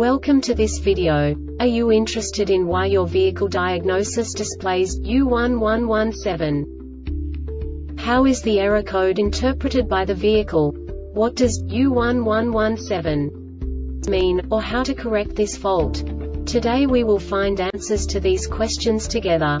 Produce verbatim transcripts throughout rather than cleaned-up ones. Welcome to this video. Are you interested in why your vehicle diagnosis displays U one one one seven? How is the error code interpreted by the vehicle? What does U one one one seven mean, or how to correct this fault? Today we will find answers to these questions together.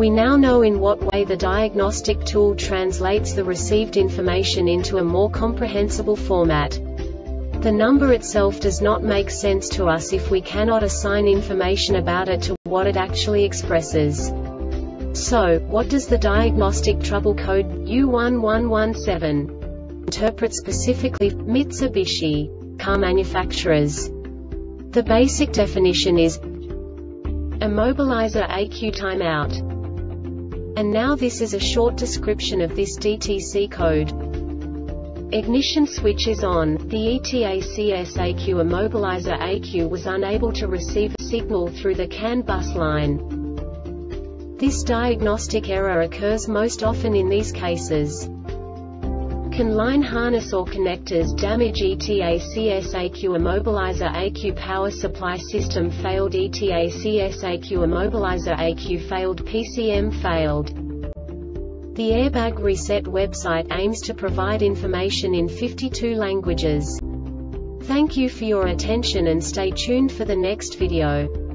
We now know in what way the diagnostic tool translates the received information into a more comprehensible format. The number itself does not make sense to us if we cannot assign information about it to what it actually expresses. So, what does the diagnostic trouble code U one one one seven interpret specifically for Mitsubishi car manufacturers? The basic definition is immobilizer A Q timeout. And now this is a short description of this D T C code. Ignition switch is on, the E TACS E C U immobilizer A Q was unable to receive a signal through the C A N bus line. This diagnostic error occurs most often in these cases. C A N line harness or connectors damage, E TACS E C U immobilizer A Q power supply system failed, E TACS E C U immobilizer A Q failed, P C M failed. The Airbag Reset website aims to provide information in fifty-two languages. Thank you for your attention and stay tuned for the next video.